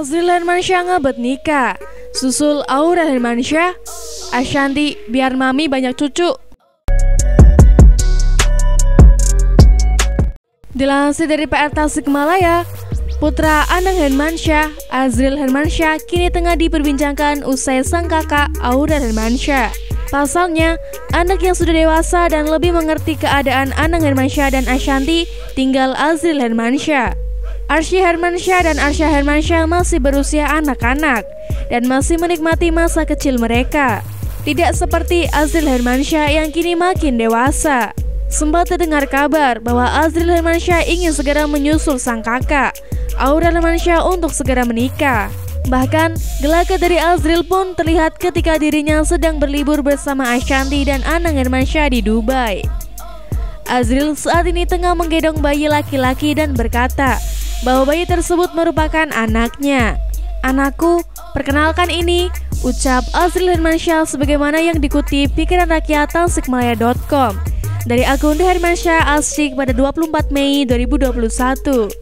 Azriel Hermansyah ngebet nikah, susul Aurel Hermansyah, Ashanty biar mami banyak cucu. Dilansir dari PR Tasik Malaya, putra Anang Hermansyah, Azriel Hermansyah kini tengah diperbincangkan usai sang kakak Aurel Hermansyah. Pasalnya, anak yang sudah dewasa dan lebih mengerti keadaan Anang Hermansyah dan Ashanty tinggal Azriel Hermansyah. Arsy Hermansyah dan Arsy Hermansyah masih berusia anak-anak dan masih menikmati masa kecil mereka. Tidak seperti Azriel Hermansyah yang kini makin dewasa. Sempat terdengar kabar bahwa Azriel Hermansyah ingin segera menyusul sang kakak, Aurel Hermansyah, untuk segera menikah. Bahkan, gelagat dari Azriel pun terlihat ketika dirinya sedang berlibur bersama Ashanty dan Anang Hermansyah di Dubai. Azriel saat ini tengah menggendong bayi laki-laki dan berkata bahwa bayi tersebut merupakan anaknya. "Anakku, perkenalkan ini," ucap Azriel Hermansyah sebagaimana yang dikutip Pikiran Rakyat Tasikmalaya.com dari akun Hermansyah Asik pada 24 Mei 2021.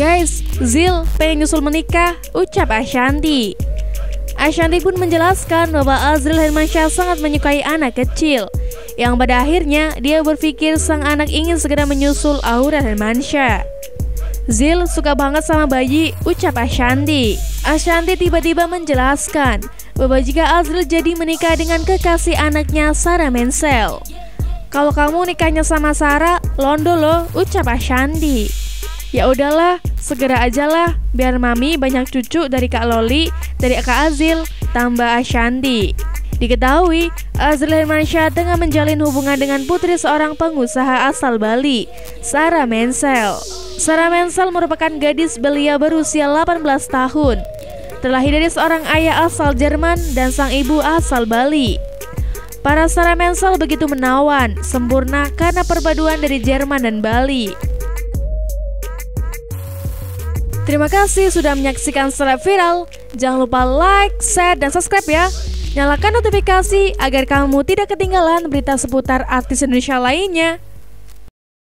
"Guys, Zil pengen nyusul menikah," ucap Ashanty. Ashanty pun menjelaskan bahwa Azriel Hermansyah sangat menyukai anak kecil, yang pada akhirnya dia berpikir sang anak ingin segera menyusul Aurel Hermansyah. "Zil suka banget sama bayi," ucap Ashanty. Ashanty tiba-tiba menjelaskan bahwa jika Azriel jadi menikah dengan kekasih anaknya Sarah Menzel. "Kalau kamu nikahnya sama Sarah, londo loh," ucap Ashanty. "Ya udahlah, segera ajalah, biar mami banyak cucu dari Kak Loli, dari Kak Azriel," tambah Ashanty. Diketahui, Azriel Hermansyah tengah menjalin hubungan dengan putri seorang pengusaha asal Bali, Sarah Menzel. Sarah Menzel merupakan gadis belia berusia 18 tahun, terlahir dari seorang ayah asal Jerman dan sang ibu asal Bali. Para Sarah Menzel begitu menawan, sempurna karena perpaduan dari Jerman dan Bali. Terima kasih sudah menyaksikan Seleb Viral. Jangan lupa like, share, dan subscribe ya. Nyalakan notifikasi agar kamu tidak ketinggalan berita seputar artis Indonesia lainnya.